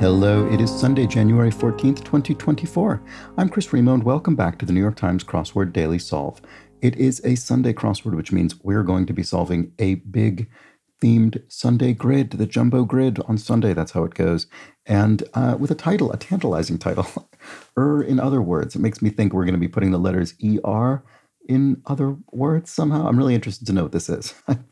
Hello, it is Sunday, January 14th, 2024. I'm Chris Remo and welcome back to the New York Times Crossword Daily Solve. It is a Sunday crossword, which means we're going to be solving a big themed Sunday grid, the jumbo grid on Sunday. That's how it goes. And with a title, a tantalizing title, in other words. It makes me think we're going to be putting the letters ER in other words somehow. I'm really interested to know what this is. I'm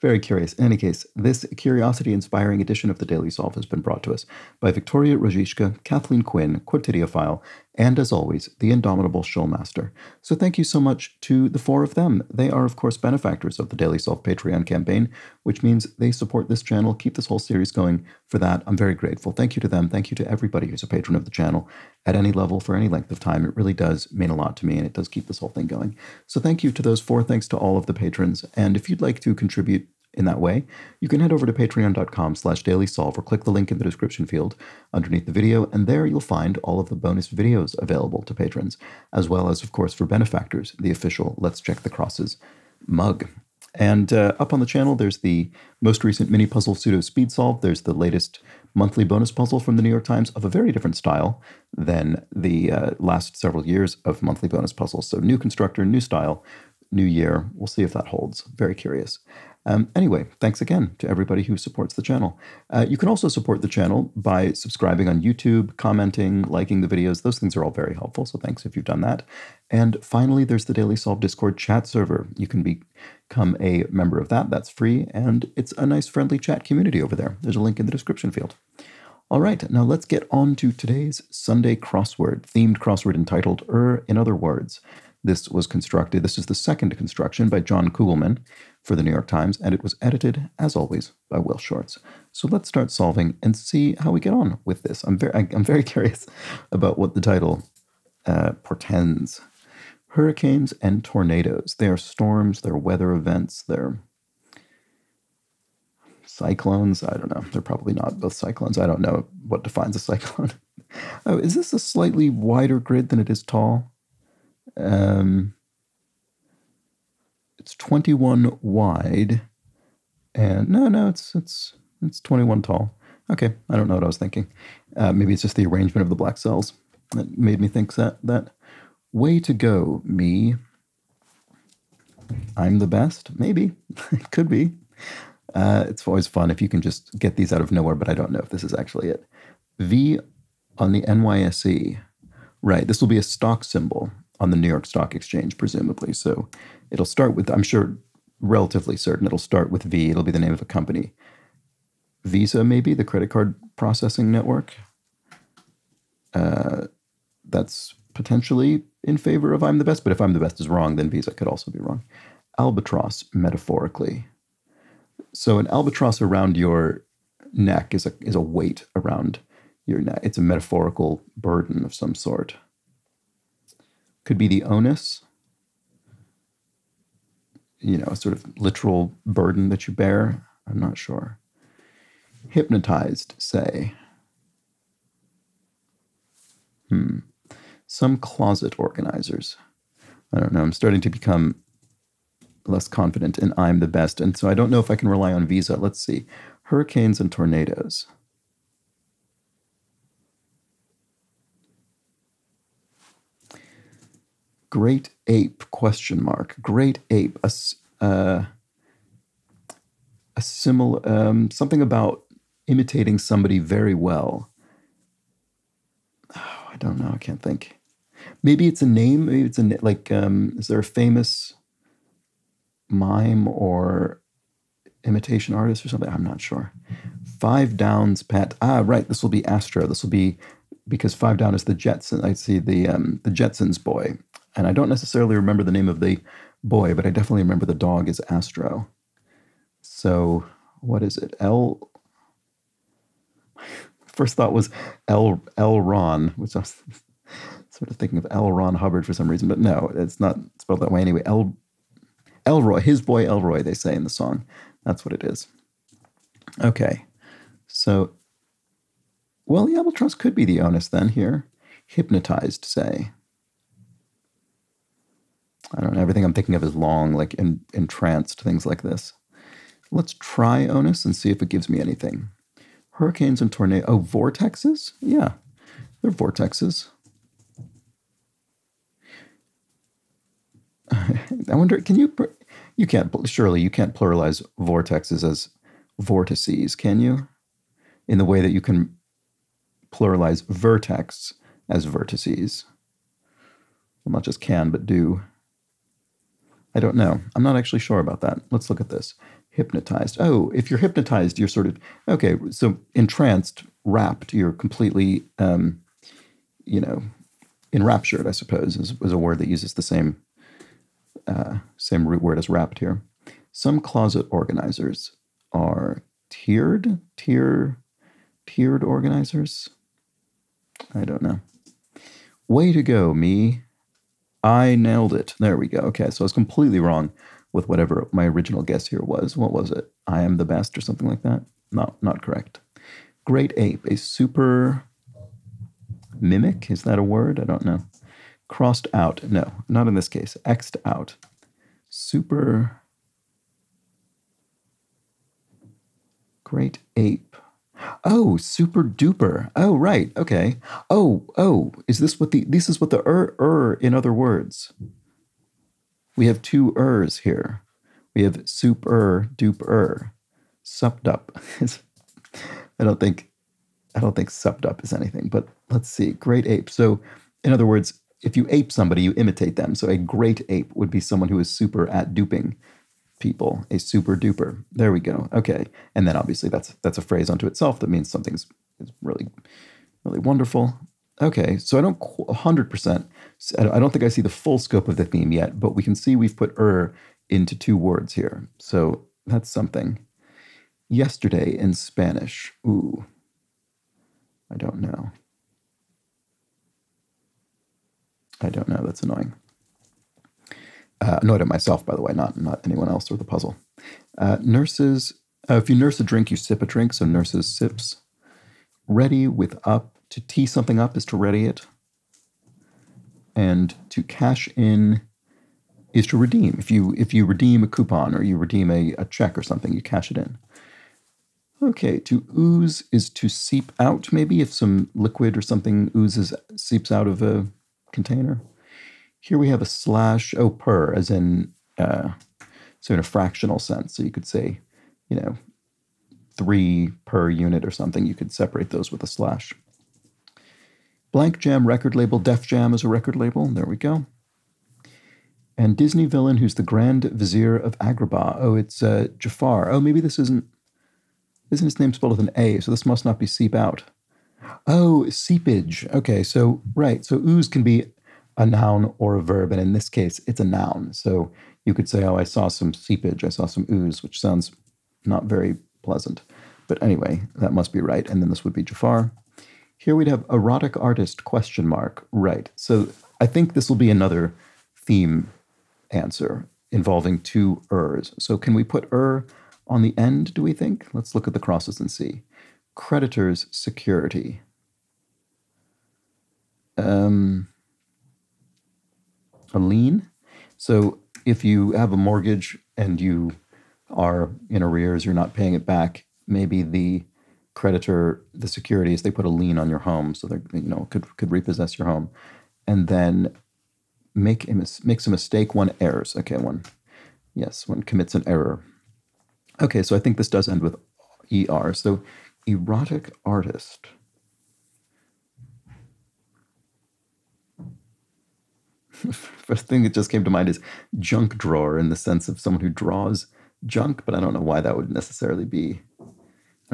very curious. In any case, this curiosity-inspiring edition of the Daily Solve has been brought to us by Victoria Rojishka, Kathleen Quinn, Quotidiophile, and as always, the indomitable Showmaster. So thank you so much to the four of them. They are, of course, benefactors of the Daily Solve Patreon campaign, which means they support this channel, keep this whole series going. For that, I'm very grateful. Thank you to them. Thank you to everybody who's a patron of the channel at any level for any length of time. It really does mean a lot to me, and it does keep this whole thing going. So thank you to those four. Thanks to all of the patrons. And if you'd like to contribute in that way, you can head over to patreon.com/dailysolve or click the link in the description field underneath the video, and there you'll find all of the bonus videos available to patrons, as well as, of course, for benefactors, the official Let's Check the Crosses mug. And up on the channel, there's the most recent mini puzzle pseudo speed solve. There's the latest monthly bonus puzzle from the New York Times of a very different style than the last several years of monthly bonus puzzles. So new constructor, new style, new year. We'll see if that holds. Very curious. Anyway, thanks again to everybody who supports the channel. You can also support the channel by subscribing on YouTube, commenting, liking the videos. Those things are all very helpful, so thanks if you've done that. And finally, there's the Daily Solve Discord chat server. You can become a member of that. That's free, and it's a nice, friendly chat community over there. There's a link in the description field. All right, now let's get on to today's Sunday crossword, themed crossword entitled in other words. This was constructed, this is the second construction by John Kugelman for the New York Times, and it was edited, as always, by Will Shortz. So let's start solving and see how we get on with this. I'm very curious about what the title portends. Hurricanes and tornadoes. They are storms, they're weather events, they're cyclones. I don't know. They're probably not both cyclones. I don't know what defines a cyclone. Oh, is this a slightly wider grid than it is tall? It's 21 wide, and no, it's 21 tall. Okay, I don't know what I was thinking. Maybe it's just the arrangement of the black cells that made me think that. Way to go, me. I'm the best. Maybe it could be. It's always fun if you can just get these out of nowhere. But I don't know if this is actually it. V on the NYSE. Right. This will be a stock symbol on the New York Stock Exchange, presumably. So it'll start with, I'm sure, relatively certain, it'll start with V. It'll be the name of a company. Visa, maybe, the credit card processing network. That's potentially in favor of I'm the best, but if I'm the best is wrong, then Visa could also be wrong. Albatross, metaphorically. So an albatross around your neck is a weight around your neck. It's a metaphorical burden of some sort. Could be the onus, you know, a sort of literal burden that you bear. I'm not sure. Hypnotized, say. Some closet organizers. I don't know. I'm starting to become less confident in I'm the best. And so I don't know if I can rely on Visa. Let's see. Hurricanes and tornadoes. Great ape, question mark. Great ape, a similar, something about imitating somebody very well. Oh, I don't know. I can't think. Maybe it's a name. Maybe it's is there a famous mime or imitation artist or something? I'm not sure. Five Downs, Pat. Ah, right. This will be Astro. This will be, because Five Down is the Jetsons. I see the Jetsons boy. And I don't necessarily remember the name of the boy, but I definitely remember the dog is Astro. So what is it? First thought was Elron, which I was sort of thinking of L. Ron Hubbard for some reason, but no, it's not spelled that way anyway. Elroy, his boy Elroy, they say in the song. That's what it is. Okay. So, well, the albatross could be the onus then here. Hypnotized, say. I don't know, everything I'm thinking of is long, like entranced, things like this. Let's try onus and see if it gives me anything. Hurricanes and tornadoes. Oh, vortexes? Yeah, they're vortexes. I wonder, can you... You can't, surely you can't pluralize vortexes as vortices, can you? In the way that you can pluralize vertex as vertices. Well, not just can, but do. I don't know. I'm not actually sure about that. Let's look at this. Hypnotized. Oh, if you're hypnotized, you're sort of, okay, so entranced, rapt, you're completely, you know, enraptured, I suppose, is a word that uses the same root word as wrapped here. Some closet organizers are tiered organizers. I don't know. Way to go, me. I nailed it. There we go. Okay, so I was completely wrong with whatever my original guess here was. What was it? I am the best or something like that? No, not correct. Great ape, a super mimic. Is that a word? I don't know. Crossed out. No, not in this case. X'd out. Super great ape. Oh, super duper. Oh, right. Okay. Oh, is this what the in other words? We have two ers here. We have super duper. Supped up. I don't think supped up is anything, but let's see. Great ape. So in other words, if you ape somebody, you imitate them. So a great ape would be someone who is super at duping people, a super duper. There we go. Okay. And then obviously that's a phrase unto itself that means something's is really, really wonderful. Okay. So I don't 100%, I don't think I see the full scope of the theme yet, but we can see we've put into two words here. So that's something. Yesterday in Spanish. Ooh, I don't know. That's annoying. Annoyed at myself, by the way, not anyone else or the puzzle. Nurses, if you nurse a drink, you sip a drink. So nurses sips. Ready with up. To tee something up is to ready it. And to cash in is to redeem. If you redeem a coupon or you redeem a check or something, you cash it in. Okay, to ooze is to seep out, maybe. If some liquid or something seeps out of a container. Here we have a slash, per, as in, so in a fractional sense. So you could say, you know, 3 per unit or something. You could separate those with a slash. Blank Jam record label. Def Jam is a record label. There we go. And Disney villain who's the Grand Vizier of Agrabah. Oh, it's Jafar. Oh, maybe this isn't his name spelled with an A, so this must not be seep out. Oh, seepage. Okay, so, right. So ooze can be a noun or a verb, and in this case, it's a noun. So you could say, oh, I saw some seepage. I saw some ooze, which sounds not very pleasant. But anyway, that must be right. And then this would be Jafar. Here we'd have erotic artist, ? Right. So I think this will be another theme answer involving two ers. So can we put on the end, do we think? Let's look at the crosses and see. Creditors security. A lien. So if you have a mortgage and you are in arrears, you're not paying it back, maybe the creditor, the securities, they put a lien on your home, so they could repossess your home. And then makes a mistake, one errs. Okay, one commits an error. Okay, so I think this does end with ER. So erotic artist. First thing that just came to mind is junk drawer, in the sense of someone who draws junk, but I don't know why that would necessarily be. I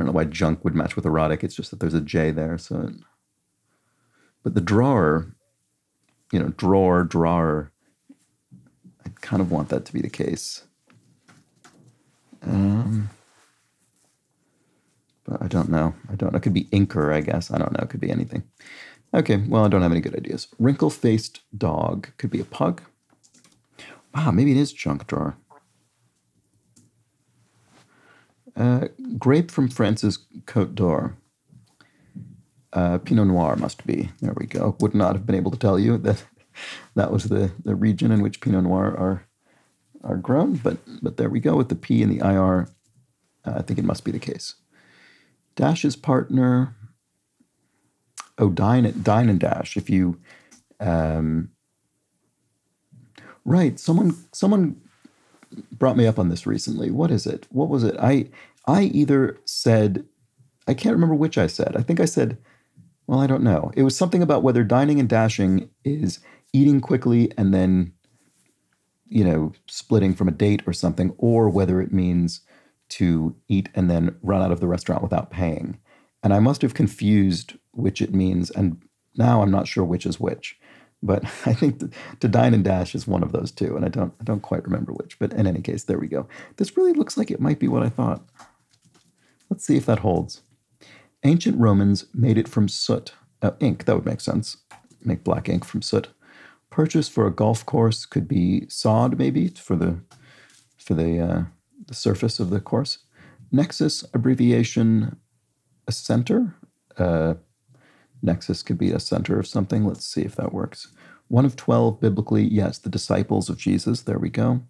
don't know why junk would match with erotic. It's just that there's a J there. So, but the drawer, drawer. I kind of want that to be the case. I don't know. It could be inker, I guess. I don't know. It could be anything. Okay. Well, I don't have any good ideas. Wrinkle-faced dog. Could be a pug. Wow, maybe it is junk drawer. Grape from France's Côte d'Or. Pinot Noir must be. There we go. Would not have been able to tell you that that was the region in which Pinot Noir are grown, but there we go with the P and the IR. I think it must be the case. Dash's partner. Oh, Dine and Dash. If you, right. Someone brought me up on this recently. What is it? What was it? I either said, I can't remember which I said. I think I said, well, I don't know. It was something about whether dining and dashing is eating quickly and then, you know, splitting from a date or something, or whether it means to eat and then run out of the restaurant without paying. And I must have confused which it means, and now I'm not sure which is which. But I think to dine and dash is one of those two, and I don't quite remember which. But in any case, there we go. This really looks like it might be what I thought. Let's see if that holds. Ancient Romans made it from soot. Oh, ink, that would make sense. Make black ink from soot. Purchase for a golf course could be sod, maybe, for the surface of the course. Nexus, abbreviation, a center. Nexus could be a center of something. Let's see if that works. One of 12 biblically, yes, the disciples of Jesus. There we go.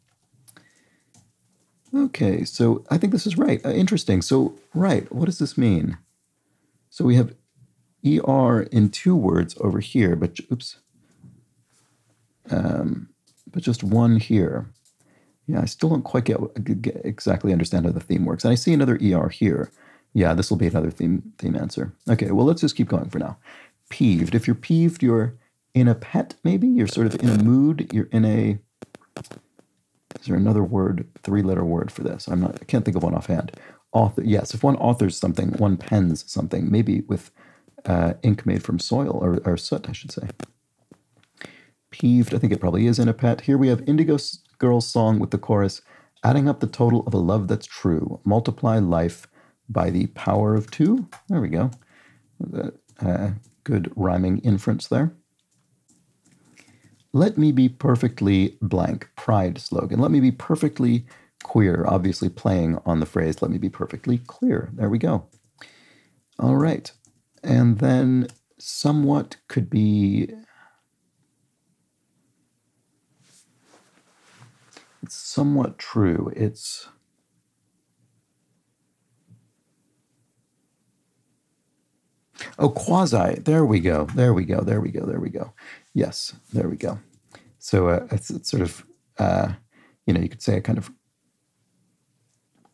Okay, so I think this is right. Interesting. So, right, what does this mean? So we have ER in two words over here, but oops. But just one here. Yeah, I still don't quite get exactly understand how the theme works. And I see another ER here. Yeah, this will be another theme answer. Okay, well, let's just keep going for now. Peeved. If you're peeved, you're in a pet, maybe? You're sort of in a mood. You're in a... Is there another word, three-letter word for this? I can't think of one offhand. Author. Yes, if one authors something, one pens something, maybe with ink made from soil, or soot, I should say. Peeved. I think it probably is in a pet. Here we have Indigo Girl's song with the chorus, adding up the total of a love that's true. Multiply life by the power of 2. There we go. Good rhyming inference there. Let me be perfectly blank, pride slogan. Let me be perfectly queer, obviously playing on the phrase, let me be perfectly clear. There we go. All right. And then somewhat could be... It's somewhat true. It's... Oh, quasi. There we go. Yes, there we go. So it's sort of, you know, you could say a kind of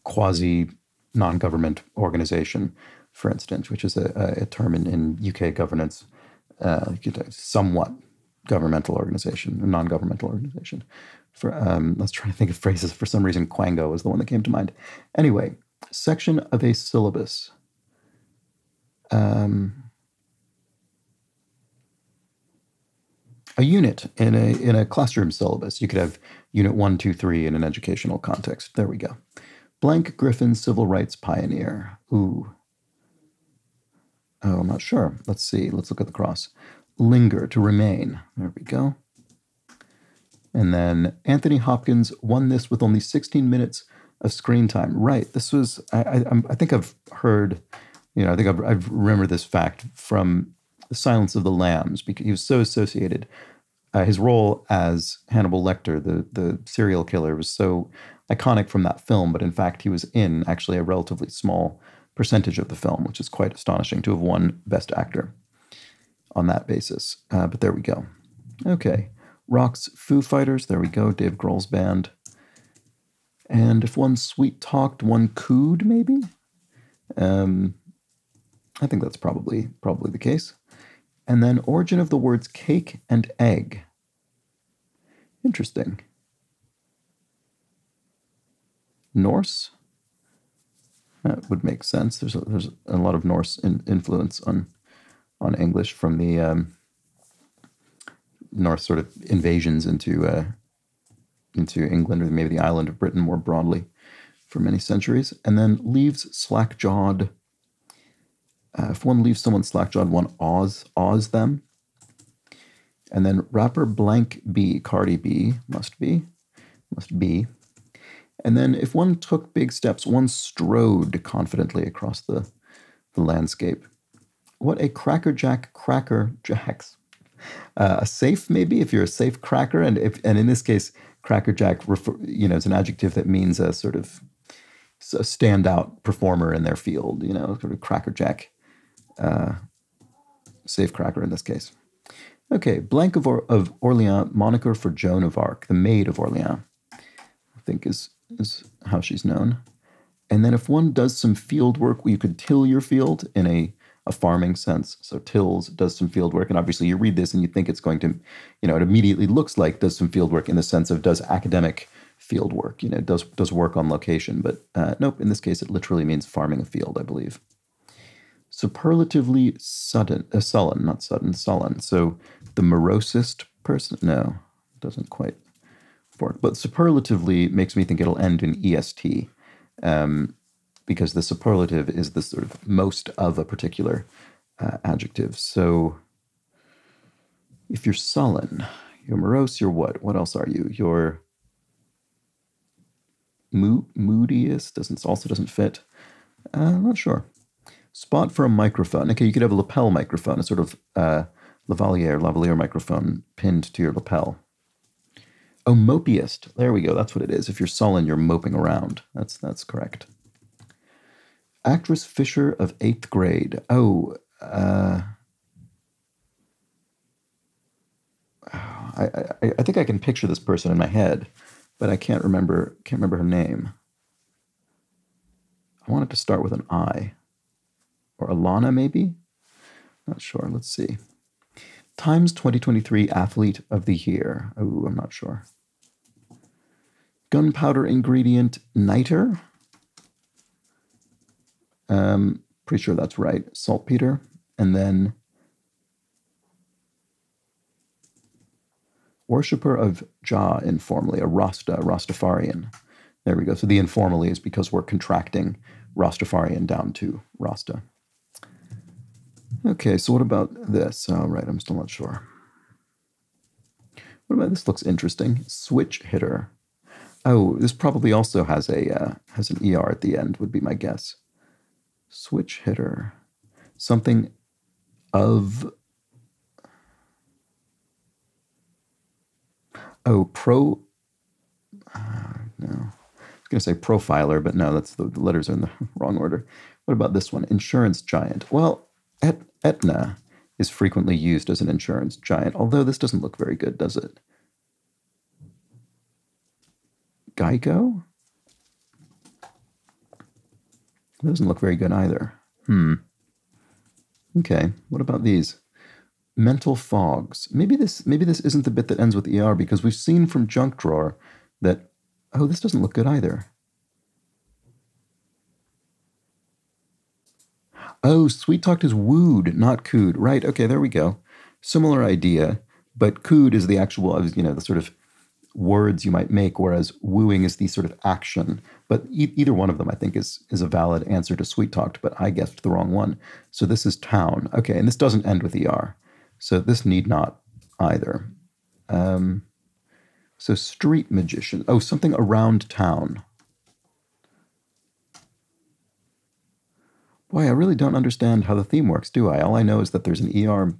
quasi non-government organization, for instance, which is a term in UK governance, somewhat governmental organization, a non-governmental organization. For I was trying to think of phrases. For some reason, quango was the one that came to mind. Anyway, section of a syllabus. A unit in a classroom syllabus. You could have unit 1, 2, 3 in an educational context. There we go. Blank Griffin, civil rights pioneer. Ooh. Oh, I'm not sure. Let's see. Let's look at the cross. Linger, to remain. There we go. And then Anthony Hopkins won this with only 16 minutes of screen time. Right. This was, I think I've heard... You know, I think I remember this fact from The Silence of the Lambs, because he was so associated. His role as Hannibal Lecter, the serial killer, was so iconic from that film. But in fact, he was in actually a relatively small percentage of the film, which is quite astonishing to have won Best Actor on that basis. But there we go. Okay. Rock's Foo Fighters. There we go. Dave Grohl's band. And if one sweet talked, one cooed, maybe? I think that's probably the case. And then origin of the words cake and egg. Interesting. Norse? That would make sense. There's a lot of Norse influence on English from the Norse sort of invasions into England, or maybe the island of Britain more broadly, for many centuries. And then leaves slack-jawed. If one leaves someone slack-jawed, one awes them. And then rapper blank B, Cardi B, must be. And then if one took big steps, one strode confidently across the landscape. What a crackerjack, cracker jacks. A safe, maybe, if you're a safe cracker. And in this case, crackerjack, you know, is an adjective that means a sort of a standout performer in their field, you know, sort of crackerjack, safecracker in this case. Okay, blank of Orleans, moniker for Joan of Arc, the maid of Orleans, I think is how she's known. And then if one does some field work, you could till your field in a farming sense. So tills, does some field work. And obviously you read this and you think it's going to, you know, it immediately looks like does some field work in the sense of does academic field work, you know, does work on location. But nope, in this case, it literally means farming a field, I believe. Superlatively sullen. So the morosest person, no, doesn't quite work. But superlatively makes me think it'll end in EST. Because the superlative is the sort of most of a particular adjective. So if you're sullen, you're morose, you're what? What else are you? You're moodiest, also doesn't fit. Not sure. Spot for a microphone. Okay, you could have a lapel microphone, a sort of lavalier microphone pinned to your lapel. Oh, mopiest. There we go. That's what it is. If you're sullen, you're moping around. That's correct. Actress Fisher of eighth grade. Oh, I think I can picture this person in my head, but I can't remember her name. I wanted to start with an I, or Alana maybe. Not sure. Let's see. Times 2023 Athlete of the Year. Oh, I'm not sure. Gunpowder ingredient, niter. Pretty sure that's right. Saltpeter. And then worshipper of Jah informally, a Rasta, Rastafarian. There we go. So the informally is because we're contracting Rastafarian down to Rasta. Okay, so what about this? Oh, right, I'm still not sure. What about this? Looks interesting. Switch hitter. Oh, this probably also has an ER at the end, would be my guess. Switch hitter. Something of... Oh, pro... no. I was going to say profiler, but no, that's the letters are in the wrong order. What about this one? Insurance giant. Well... Aetna is frequently used as an insurance giant, although this doesn't look very good, does it? Geico? That doesn't look very good either. Okay, what about these? Mental fogs. Maybe this isn't the bit that ends with ER, because we've seen from junk drawer that, oh, this doesn't look good either. Oh, sweet talked is wooed, not cooed. Right, okay, there we go. Similar idea, but cooed is the actual, you know, the sort of words you might make, whereas wooing is the sort of action. But either one of them, I think, is a valid answer to sweet talked, but I guessed the wrong one. So this is town. Okay, and this doesn't end with ER. So this need not either. So street magician. Oh, something around town. Boy, I really don't understand how the theme works, do I? All I know is that there's an ER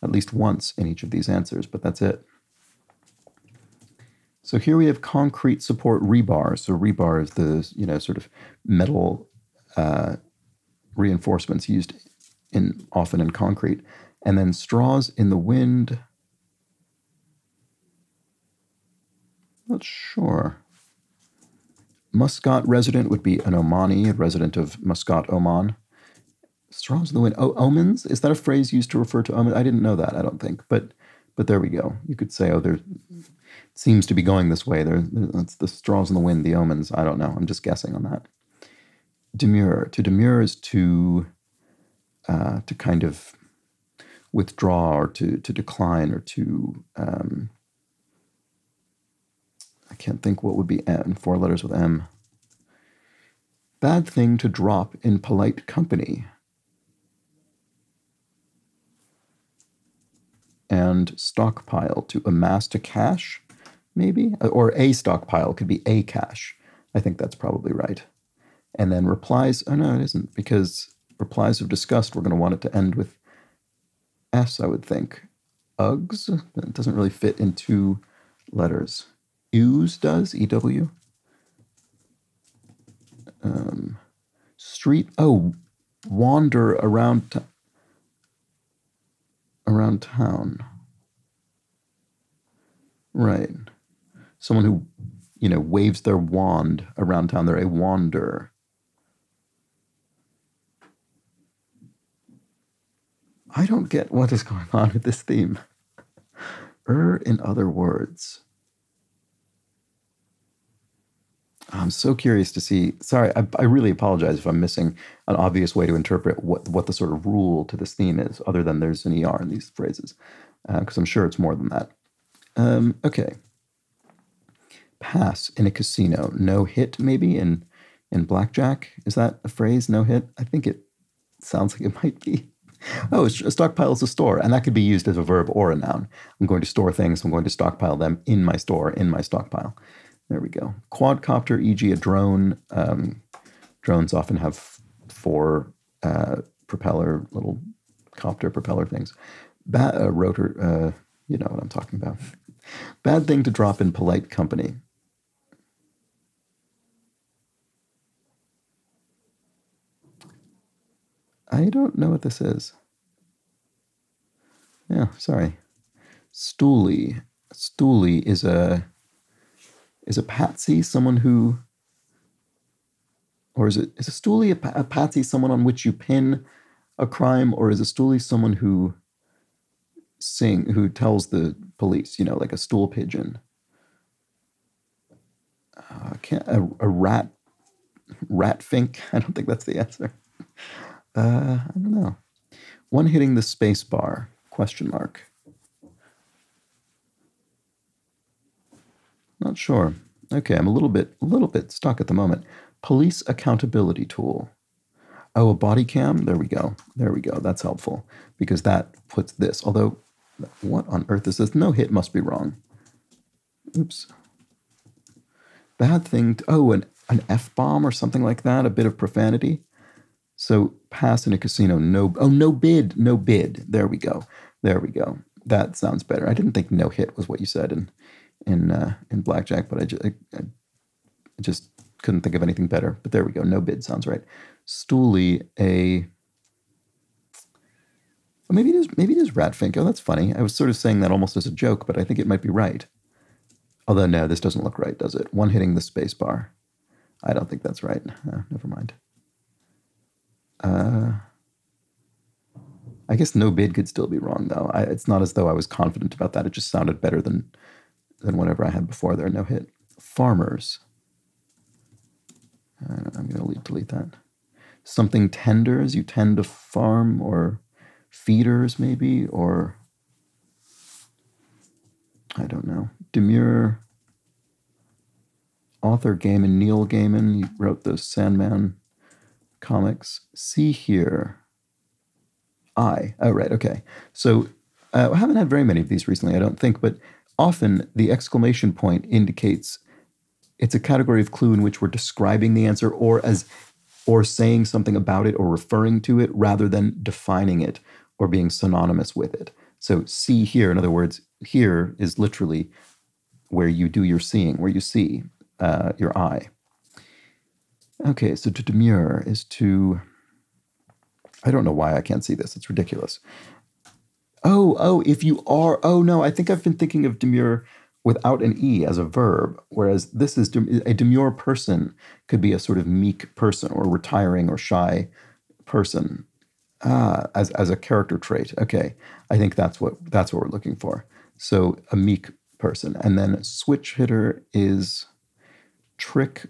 at least once in each of these answers, but that's it. So here we have concrete support rebar. So rebar is the, you know, sort of metal reinforcements used in often in concrete. And then straws in the wind. Not sure. Muscat resident would be an Omani, a resident of Muscat, Oman. Straws in the wind. Oh, omens? Is that a phrase used to refer to omens? I didn't know that, I don't think. But there we go. You could say, oh, there seems to be going this way. That's the straws in the wind, the omens. I don't know. I'm just guessing on that. Demur. To demur is to kind of withdraw or to decline or to... I can't think what would be M, four letters with M. Bad thing to drop in polite company. And stockpile, to amass to cash, maybe? Or a stockpile, could be a cash. I think that's probably right. And then replies, oh no, it isn't, because replies of disgust, we're going to want it to end with S, I would think. Uggs, that doesn't really fit in two letters. Ews does, EW. street? Oh, wander around town. Right. Someone who, you know, waves their wand around town. They're a wanderer. I don't get what is going on with this theme. In other words. I'm so curious to see. Sorry, I really apologize if I'm missing an obvious way to interpret what the sort of rule to this theme is, other than there's an ER in these phrases, because I'm sure it's more than that. Okay. Pass in a casino. No hit, maybe, in blackjack. Is that a phrase, no hit? I think it sounds like it might be. Oh, a stockpile is a store, and that could be used as a verb or a noun. I'm going to store things. I'm going to stockpile them in my store, in my stockpile. There we go. Quadcopter, e.g. a drone. Drones often have four propeller, little copter propeller things. Rotor, you know what I'm talking about. Bad thing to drop in polite company. I don't know what this is. Yeah, sorry. Stoolie. Stoolie is a patsy, someone who, or is a stoolie a patsy, someone on which you pin a crime, or is a stoolie someone who tells the police, you know, like a stool pigeon? A ratfink? I don't think that's the answer. I don't know. One hitting the space bar, question mark. Not sure. Okay, I'm a little bit stuck at the moment. Police accountability tool. Oh, a body cam. There we go. There we go. That's helpful because that puts this. Although, what on earth is this? No hit must be wrong. Oops. Bad thing. An F-bomb or something like that. A bit of profanity. So pass in a casino. No. Oh, no bid. No bid. There we go. There we go. That sounds better. I didn't think no hit was what you said in blackjack, but I just couldn't think of anything better. But there we go. No bid sounds right. Stoolie, maybe it is ratfink. Oh, that's funny. I was sort of saying that almost as a joke, but I think it might be right. Although no, this doesn't look right, does it? One hitting the space bar. I don't think that's right. Never mind. I guess no bid could still be wrong though. It's not as though I was confident about that. It just sounded better than whatever I had before there. No hit. Farmers. I'm going to delete that. Something tenders. You tend to farm, or feeders maybe, or I don't know. Demure. Author Gaiman, Neil Gaiman. He wrote those Sandman comics. See here. Oh, right. Okay. So I haven't had very many of these recently, I don't think, but often the exclamation point indicates it's a category of clue in which we're describing the answer or saying something about it or referring to it rather than defining it or being synonymous with it. So see here, in other words, here is literally where you do your seeing, where you see your eye. Okay, so to demur is to, I don't know why I can't see this, it's ridiculous. If you are, I think I've been thinking of demure without an E as a verb, whereas this is a demure person could be a sort of meek person or retiring or shy person as a character trait. Okay, I think that's what we're looking for. So a meek person. And then switch hitter is trick.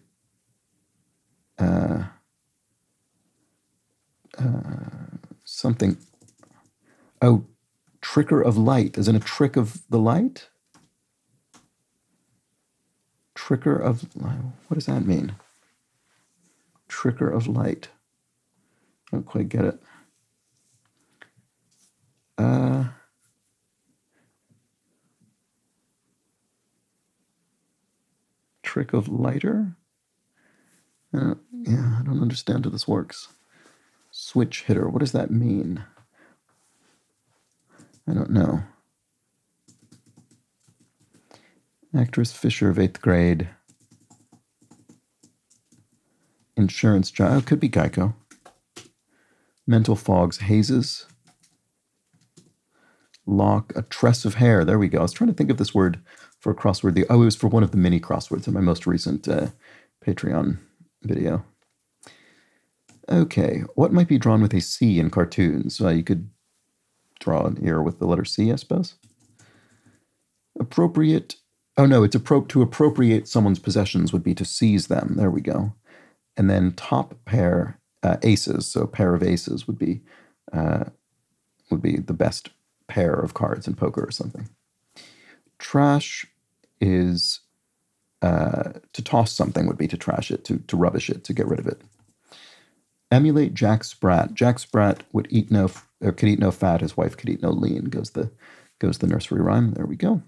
Something. Oh. Tricker of light, as in a trick of the light? Tricker of light, what does that mean? Tricker of light. I don't quite get it. Trick of lighter? Yeah, I don't understand how this works. Switch hitter, what does that mean? I don't know. Actress Fisher of 8th grade. Insurance job. Oh, it could be Geico. mental fogs, hazes, lock, a tress of hair. There we go. I was trying to think of this word for a crossword. It was for one of the mini crosswords in my most recent Patreon video. Okay, what might be drawn with a C in cartoons? You could draw an ear with the letter C, I suppose. Appropriate. Oh, no, it's to appropriate someone's possessions would be to seize them. There we go. And then top pair, aces. So pair of aces would be the best pair of cards in poker or something. Trash is to toss something would be to trash it, to rubbish it, to get rid of it. Emulate Jack Sprat. Jack Sprat would eat no, or could eat no fat. His wife could eat no lean. Goes the nursery rhyme. There we go.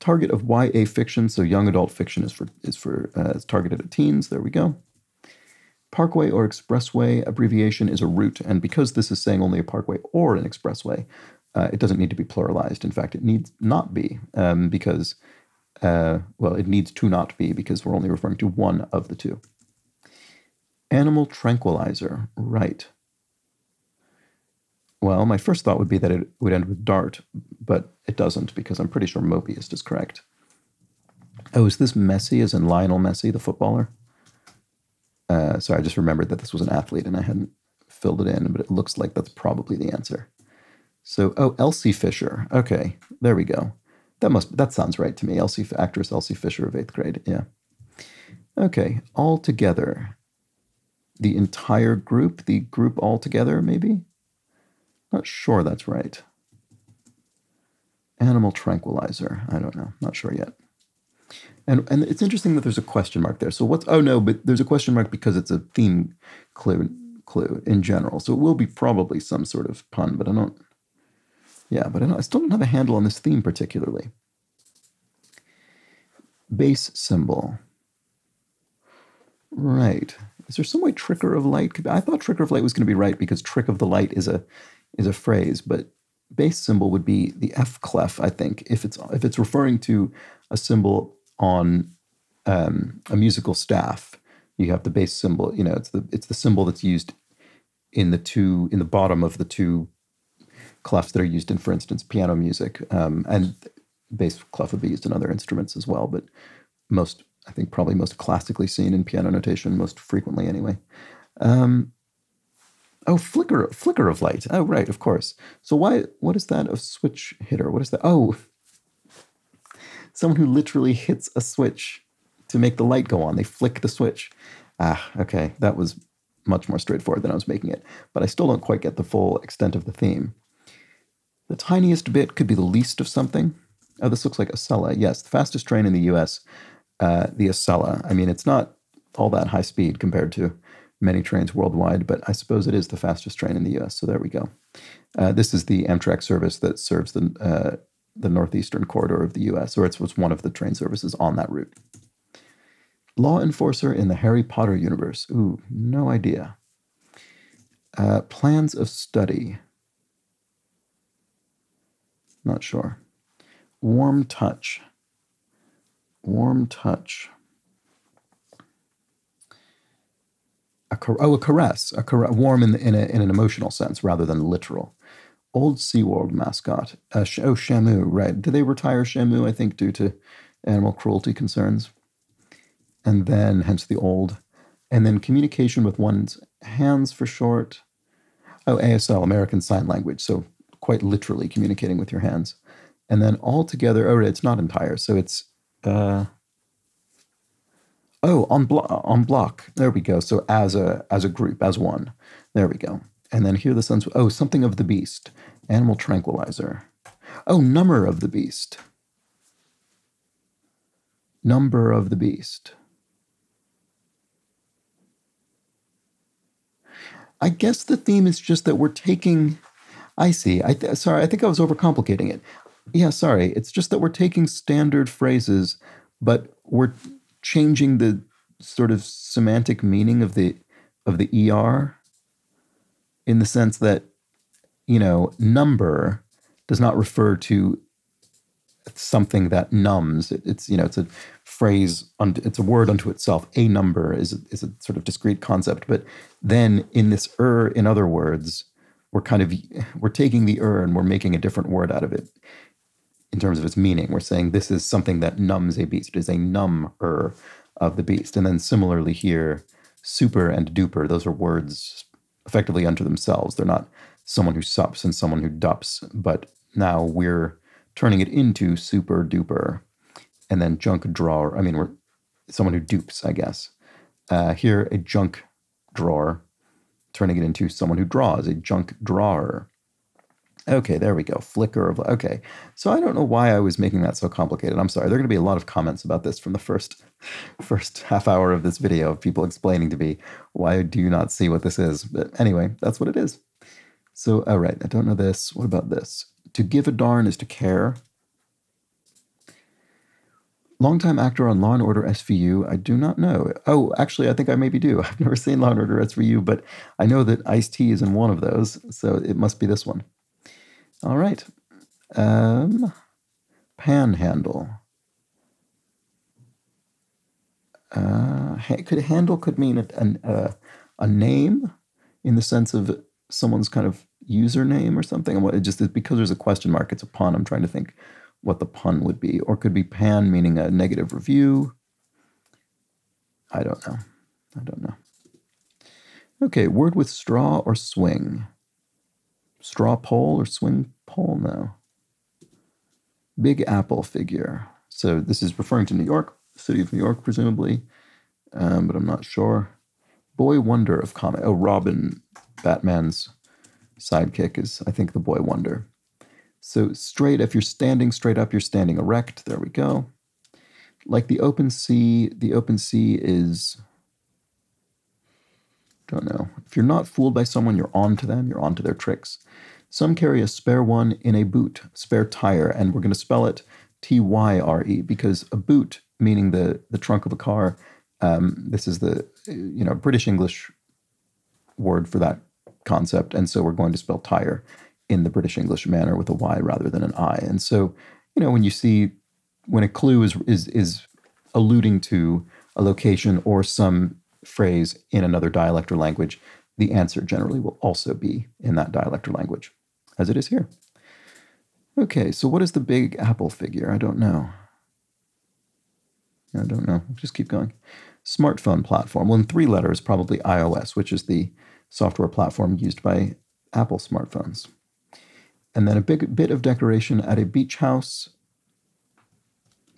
Target of YA fiction. So young adult fiction is targeted at teens. There we go. Parkway or expressway abbreviation is a route, and because this is saying only a parkway or an expressway, it doesn't need to be pluralized. In fact, it needs not be because, it needs to not be because we're only referring to one of the two. Animal tranquilizer, right. Well, my first thought would be that it would end with dart, but it doesn't because I'm pretty sure Mobius is correct. Oh, is this Messi as in Lionel Messi, the footballer? Sorry, I just remembered that this was an athlete and I hadn't filled it in, but it looks like that's probably the answer. So, Elsie Fisher. Okay, there we go. That sounds right to me. Actress Elsie Fisher of 8th grade, yeah. Okay, all together. The entire group, the group all together, maybe? Not sure that's right. Animal tranquilizer. I don't know. Not sure yet. And it's interesting that there's a question mark there. So but there's a question mark because it's a theme clue in general. So it will be probably some sort of pun, but I still don't have a handle on this theme particularly. Base symbol. Right. Is there some way tricker of light could be? I thought tricker of light was going to be right because trick of the light is a phrase, but base symbol would be the F clef, I think, if it's referring to a symbol on a musical staff. You have the bass symbol, it's the symbol that's used in the bottom of the two clefs that are used in, for instance, piano music, and bass clef would be used in other instruments as well, but most classically seen in piano notation, most frequently anyway. Flicker of light. Oh, right, of course. So what is that of switch hitter? What is that? Oh, someone who literally hits a switch to make the light go on. They flick the switch. Ah, okay, that was much more straightforward than I was making it, but I still don't quite get the full extent of the theme. The tiniest bit could be the least of something. Oh, this looks like Acela. Yes, the fastest train in the U.S., the Acela. I mean, it's not all that high speed compared to many trains worldwide, but I suppose it is the fastest train in the U.S., so there we go. This is the Amtrak service that serves the northeastern corridor of the U.S., or it's one of the train services on that route. Law enforcer in the Harry Potter universe. Ooh, no idea. Plans of study. Not sure. Warm touch. Warm touch. A caress. Warm in an emotional sense rather than literal. Old SeaWorld mascot. Shamu, right. Did they retire Shamu, I think, due to animal cruelty concerns? And then, hence the old. And then communication with one's hands for short. Oh, ASL, American Sign Language. So quite literally communicating with your hands. And then all together, it's not entire. So it's... on block. There we go. So as a group, as one. There we go. And then here the sense. Oh, something of the beast. Animal tranquilizer. Oh, number of the beast. Number of the beast. I guess the theme is just that we're taking. I see. Sorry. I think I was overcomplicating it. Yeah, sorry. It's just that we're taking standard phrases, but we're changing the sort of semantic meaning of the ER in the sense that, number does not refer to something that numbs. It's it's a phrase, it's a word unto itself. A number is a sort of discrete concept, but then in this in other words, we're taking the and we're making a different word out of it in terms of its meaning. We're saying this is something that numbs a beast. It is a number of the beast. And then similarly here, super and duper, those are words effectively unto themselves. They're not someone who sups and someone who dups, but now we're turning it into super duper. And then junk drawer, we're someone who dupes, I guess. Here, a junk drawer, turning it into someone who draws, a junk drawer. Okay, there we go, flicker of, okay. So I don't know why I was making that so complicated. I'm sorry, there are gonna be a lot of comments about this from the first half hour of this video of people explaining to me, why do you not see what this is? But anyway, that's what it is. So, all right, I don't know this, what about this? To give a darn is to care. Longtime actor on Law and Order SVU, I do not know. Oh, actually, I think I maybe do. I've never seen Law and Order SVU, but I know that Ice-T is in one of those, so it must be this one. All right. Panhandle. Handle could mean a name in the sense of someone's kind of username or something. It just is because there's a question mark, it's a pun. I'm trying to think what the pun would be, or could be pan meaning a negative review. I don't know. Okay, word with straw or swing. Straw pole or swing pole? No. Big apple figure. So this is referring to New York, city of New York, presumably, but I'm not sure. Boy Wonder of comic. Oh, Robin, Batman's sidekick, is, I think, the Boy Wonder. So straight, if you're standing straight up, you're standing erect. There we go. Like the open sea is, don't know. If you're not fooled by someone, you're on to them, you're on to their tricks. Some carry a spare one in a boot, spare tire, and we're going to spell it T-Y-R-E, because a boot, meaning the trunk of a car, this is the British English word for that concept, and so we're going to spell tire in the British English manner with a Y rather than an I. And so, when a clue is alluding to a location or some phrase in another dialect or language, the answer generally will also be in that dialect or language, as it is here. Okay, so what is the big apple figure? I don't know. Just keep going. Smartphone platform. Well, in three letters, probably iOS, which is the software platform used by Apple smartphones. And then a big bit of decoration at a beach house.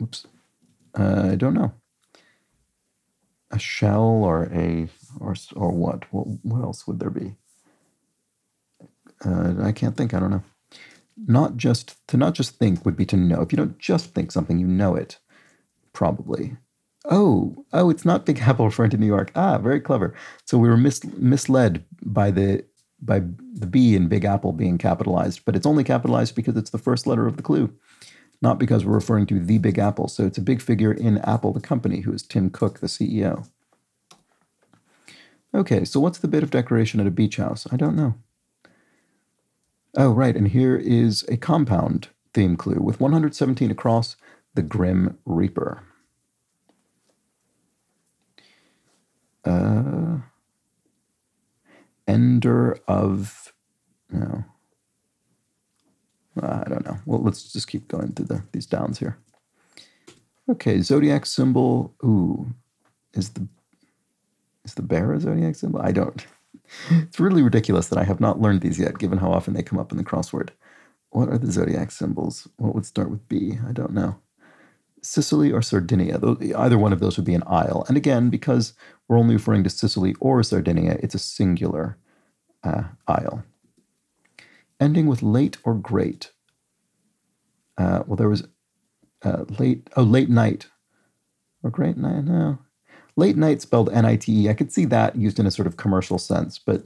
Oops. I don't know. A shell or what? What else would there be? I can't think. I don't know. Not just think would be to know. If you don't just think something, you know it, probably. Oh, it's not Big Apple referring to New York. Ah, very clever. So we were misled by the B in Big Apple being capitalized, but it's only capitalized because it's the first letter of the clue, not because we're referring to the Big Apple. So it's a big figure in Apple, the company, who is Tim Cook, the CEO. Okay, so what's the bit of decoration at a beach house? I don't know. Oh, right, and here is a compound theme clue with 117 across, the Grim Reaper. Ender of, no, I don't know. Well, let's just keep going through these downs here. Okay, zodiac symbol. Ooh, is the bear a zodiac symbol? I don't. It's really ridiculous that I have not learned these yet, given how often they come up in the crossword. What are the zodiac symbols? What would start with B? I don't know. Sicily or Sardinia. Either one of those would be an isle. And again, because we're only referring to Sicily or Sardinia, it's a singular isle. Ending with late or great. Well, there was late night or great night, no. Late night spelled N-I-T-E. I could see that used in a sort of commercial sense, but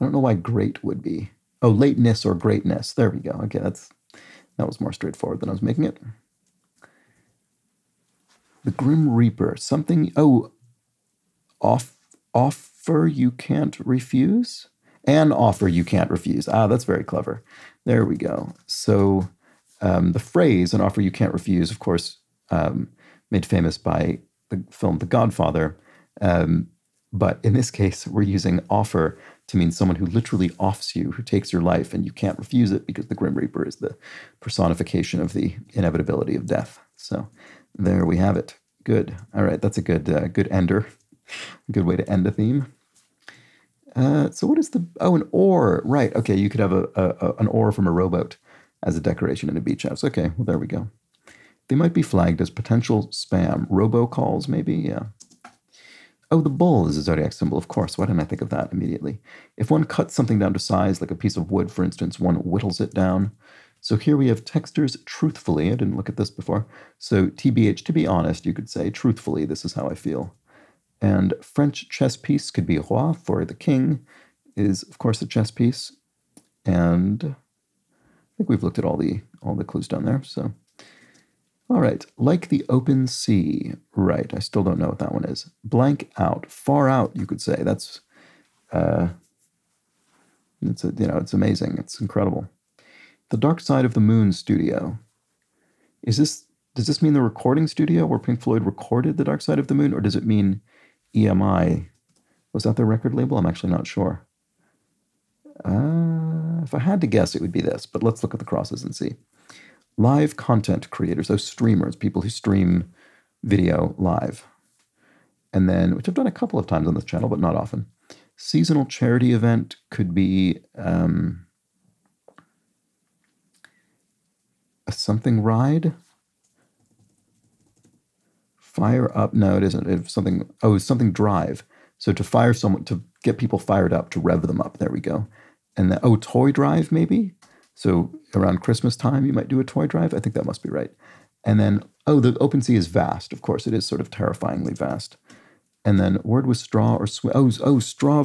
I don't know why great would be. Oh, lateness or greatness. There we go. Okay, that was more straightforward than I was making it. The Grim Reaper, something, oh, offer you can't refuse? An offer you can't refuse. Ah, that's very clever. There we go. So the phrase, an offer you can't refuse, of course, made famous by the film The Godfather. But in this case, we're using offer to mean someone who literally offs you, who takes your life, and you can't refuse it because the Grim Reaper is the personification of the inevitability of death. So there we have it. Good. All right, that's a good good ender. A good way to end a theme. So what is the... Oh, an oar. Right, okay, you could have an oar from a rowboat as a decoration in a beach house. Okay, well, there we go. They might be flagged as potential spam. Robocalls, maybe? Yeah. Oh, the bull is a zodiac symbol, of course. Why didn't I think of that immediately? If one cuts something down to size, like a piece of wood, for instance, one whittles it down. So here we have texters truthfully. I didn't look at this before. So TBH, to be honest, you could say truthfully, this is how I feel. And French chess piece could be roi for the king, is, of course, a chess piece. And I think we've looked at all the clues down there, so... All right, like the open sea. Right, I still don't know what that one is. Blank out, far out, you could say. That's, it's a, you know, it's amazing. It's incredible. The Dark Side of the Moon studio. Is this, does this mean the recording studio where Pink Floyd recorded The Dark Side of the Moon, or does it mean EMI? Was that their record label? I'm actually not sure. If I had to guess, it would be this, but let's look at the crosses and see. Live content creators, those streamers, people who stream video live. And then, which I've done a couple of times on this channel, but not often. Seasonal charity event could be a something ride. Fire up, no, it isn't. It's something, oh, it's something drive. So to fire someone, to get people fired up, to rev them up, there we go. And the, oh, toy drive maybe? So around Christmas time, you might do a toy drive. I think that must be right. And then, oh, the open sea is vast. Of course, it is sort of terrifyingly vast. And then word was straw or swing. Oh, straw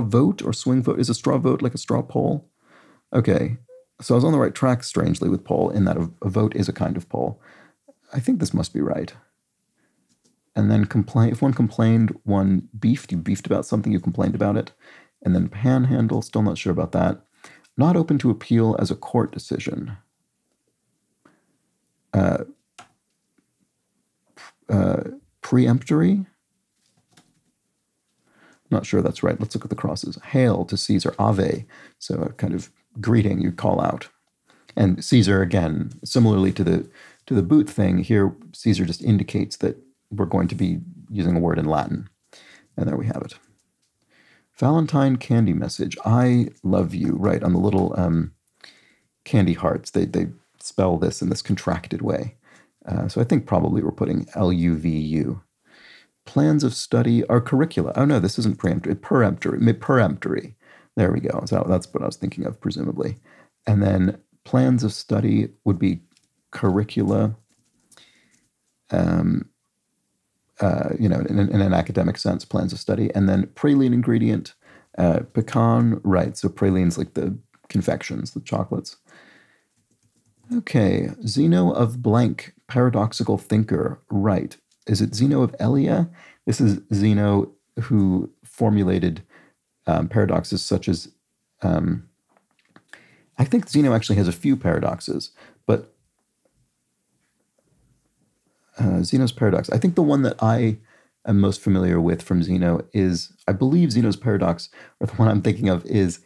vote or swing vote. Is a straw vote like a straw poll? Okay. So I was on the right track, strangely, with poll, in that a vote is a kind of poll. I think this must be right. And then complain. If one complained, one beefed. You beefed about something, you complained about it. And then panhandle, still not sure about that. Not open to appeal as a court decision. Preemptory? Not sure that's right. Let's look at the crosses. Hail to Caesar, Ave. So a kind of greeting you call out. And Caesar, again, similarly to the boot thing, here Caesar just indicates that we're going to be using a word in Latin. And there we have it. Valentine candy message. I love you. Right, on the little candy hearts. They spell this in this contracted way. So I think probably we're putting L-U-V-U. Plans of study are curricula. Oh, no, this isn't preemptory. Peremptory. There we go. So that's what I was thinking of, presumably. And then plans of study would be curricula, you know, in an academic sense, plans of study. And then praline ingredient, pecan, right. So praline's like the confections, the chocolates. Okay, Zeno of blank, paradoxical thinker, right. Is it Zeno of Elia? This is Zeno who formulated paradoxes such as, I think Zeno actually has a few paradoxes, but Zeno's paradox. I think the one that I am most familiar with from Zeno is, I believe Zeno's paradox, or the one I'm thinking of is,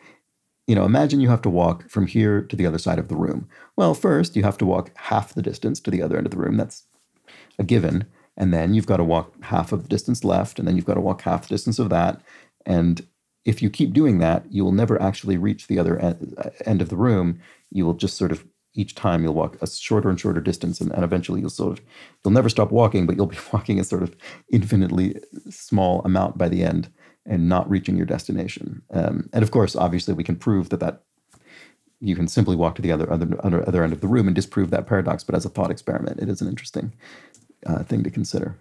you know, imagine you have to walk from here to the other side of the room. Well, first you have to walk half the distance to the other end of the room. That's a given. And then you've got to walk half of the distance left, and then you've got to walk half the distance of that. And if you keep doing that, you will never actually reach the other end of the room. You will just sort of, each time you'll walk a shorter and shorter distance, and eventually you'll sort of, you'll never stop walking, but you'll be walking a sort of infinitely small amount by the end and not reaching your destination. And of course, obviously, we can prove that you can simply walk to the other end of the room and disprove that paradox, but as a thought experiment, it is an interesting thing to consider.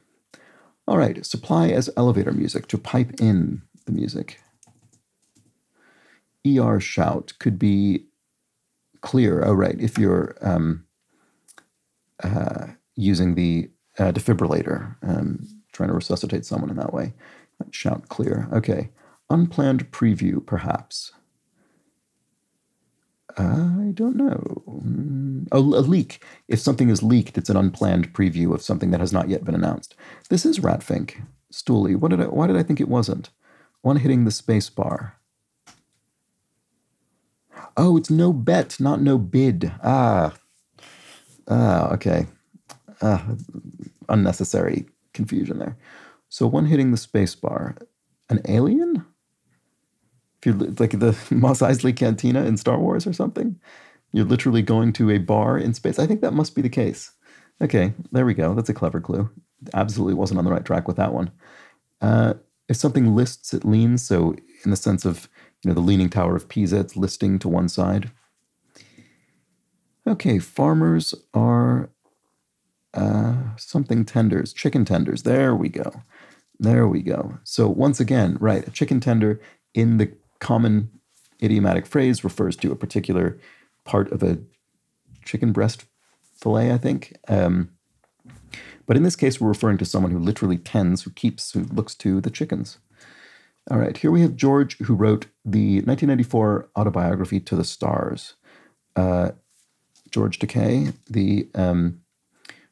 All right, supply as elevator music, to pipe in the music. ER shout could be clear, oh right, if you're using the defibrillator, trying to resuscitate someone in that way. Shout clear, okay. Unplanned preview, perhaps. I don't know. A leak. If something is leaked, it's an unplanned preview of something that has not yet been announced. This is Ratfink. Stooley. Why did I think it wasn't? One hitting the space bar. Oh, it's no bet, not no bid. Okay. Unnecessary confusion there. So one hitting the space bar. An alien? If you're like the Mos Eisley Cantina in Star Wars or something, you're literally going to a bar in space. I think that must be the case. Okay, there we go. That's a clever clue. Absolutely wasn't on the right track with that one. If something lists, it leans. So in the sense of, you know, the Leaning Tower of Pisa, it's listing to one side. Okay, farmers are something tenders, chicken tenders. There we go. There we go. So once again, right, a chicken tender in the common idiomatic phrase refers to a particular part of a chicken breast fillet, I think. But in this case, we're referring to someone who literally tends, who keeps, who looks to the chickens. All right, here we have George, who wrote the 1994 autobiography To the Stars. George Takei,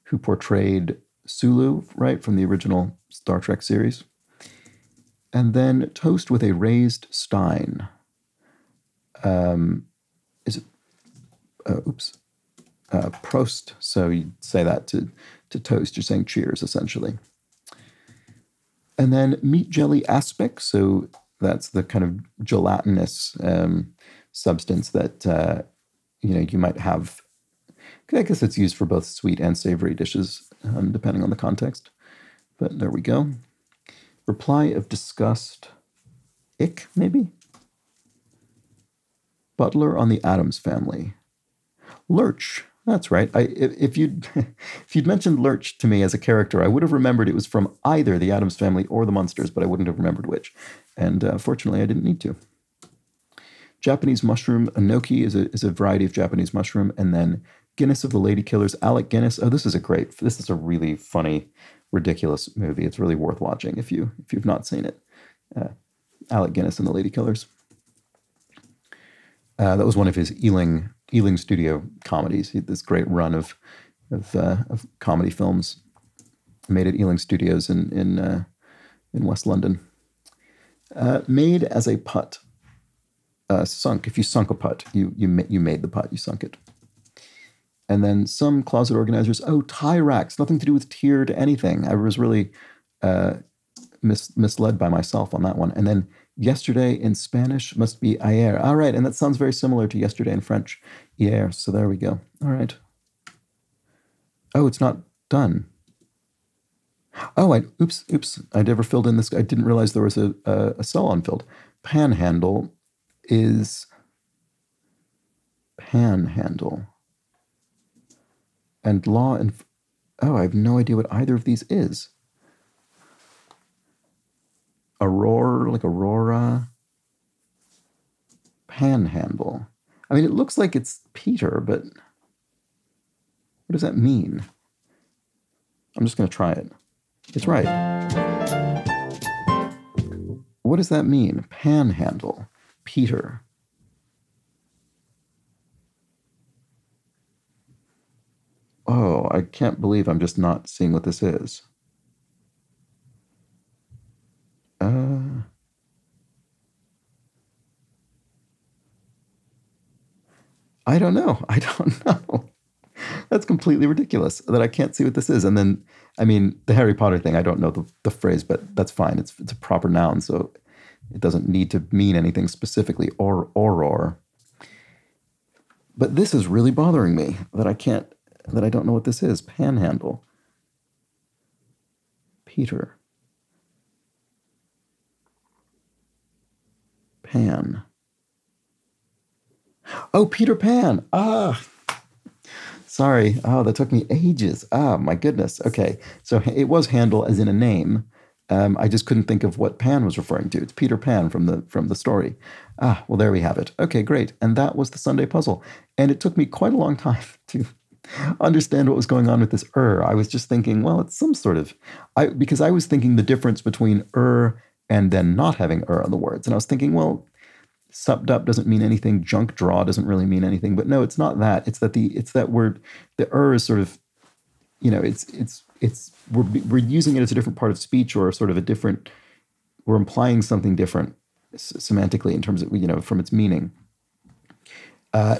who portrayed Sulu, right, from the original Star Trek series. And then toast with a raised stein. Is it? Prost. So you say that to toast. You're saying cheers, essentially. And then meat jelly aspic. So that's the kind of gelatinous substance that you might have. I guess it's used for both sweet and savory dishes, depending on the context. But there we go. Reply of disgust, ick, maybe? Butler on the Addams Family. Lurch, that's right. If you'd mentioned Lurch to me as a character, I would have remembered it was from either the Addams Family or the Munsters, but I wouldn't have remembered which. And fortunately, I didn't need to. Japanese mushroom, enoki is a variety of Japanese mushroom. And then Guinness of the Lady Killers, Alec Guinness. Oh, this is a really funny, ridiculous movie. It's really worth watching if you've not seen it. Alec Guinness and the Lady Killers. That was one of his Ealing studio comedies. He had this great run of comedy films made at Ealing Studios in West London. Made as a putt, sunk. If you sunk a putt, you made the putt. You sunk it. And then some closet organizers, tie racks, nothing to do with tier to anything. I was really misled by myself on that one. And then yesterday in Spanish must be ayer. All right, and that sounds very similar to yesterday in French, hier. So there we go. All right. Oh, it's not done. Oh, oops. I never filled in this. I didn't realize there was a cell unfilled. Panhandle is panhandle. And law and... I have no idea what either of these is. Aurora, like Aurora. Panhandle. I mean, it looks like it's Peter, but... what does that mean? I'm just going to try it. It's right. What does that mean? Panhandle. Peter. Oh, I can't believe I'm just not seeing what this is. I don't know. I don't know. That's completely ridiculous that I can't see what this is. And then, I mean, the Harry Potter thing, I don't know the phrase, but that's fine. It's a proper noun, so it doesn't need to mean anything specifically, or. But this is really bothering me that I don't know what this is. Panhandle. Peter. Pan. Oh, Peter Pan. Sorry. Oh, that took me ages. Ah, my goodness. Okay. So it was handle as in a name. I just couldn't think of what Pan was referring to. It's Peter Pan from the story. Ah, well, there we have it. Okay, great. And that was the Sunday puzzle. And it took me quite a long time to understand what was going on with this ur. I was just thinking, well, it's some sort of... because I was thinking the difference between ur and then not having ur on the words. And I was thinking, well, Supped up doesn't mean anything. Junk draw doesn't really mean anything. But no, it's not that. It's that that word, the is sort of, you know, we're using it as a different part of speech, or sort of a different, we're implying something different semantically in terms of, you know, from its meaning.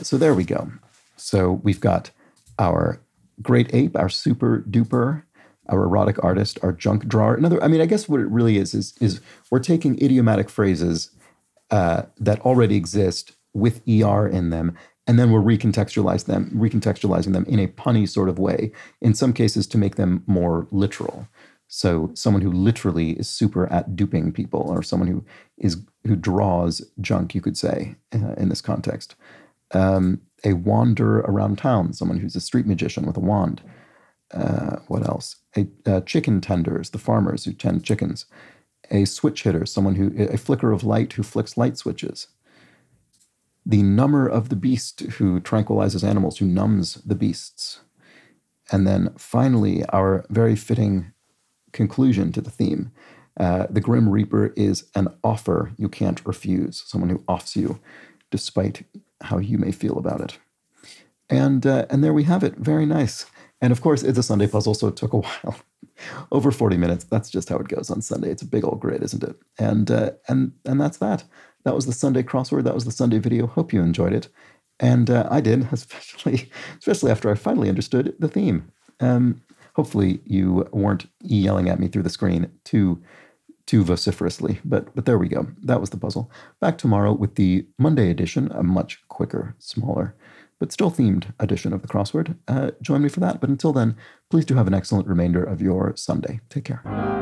So there we go. So we've got our great ape, our super duper, our erotic artist, our junk drawer. Another, I mean, I guess what it really is we're taking idiomatic phrases that already exist with ER in them, and then we're recontextualizing them in a punny sort of way, in some cases to make them more literal. So someone who literally is super at duping people, or someone who draws junk, you could say, in this context. A wanderer around town, someone who's a street magician with a wand. What else? Chicken tenders, the farmers who tend chickens. A switch hitter, someone a flicker of light who flicks light switches. The number of the beast, who tranquilizes animals, who numbs the beasts. And then finally, our very fitting conclusion to the theme. The Grim Reaper is an offer you can't refuse, someone who offs you despite how you may feel about it. And there we have it. Very nice. And of course, it's a Sunday puzzle, so it took a while. Over 40 minutes. That's just how it goes on Sunday. It's a big old grid, isn't it? And that's that. That was the Sunday crossword. That was the Sunday video. Hope you enjoyed it. And I did, especially after I finally understood the theme. Hopefully you weren't yelling at me through the screen too vociferously, but there we go. That was the puzzle. Back tomorrow with the Monday edition, a much quicker, smaller, but still themed edition of the crossword. Join me for that. But until then, please do have an excellent remainder of your Sunday. Take care.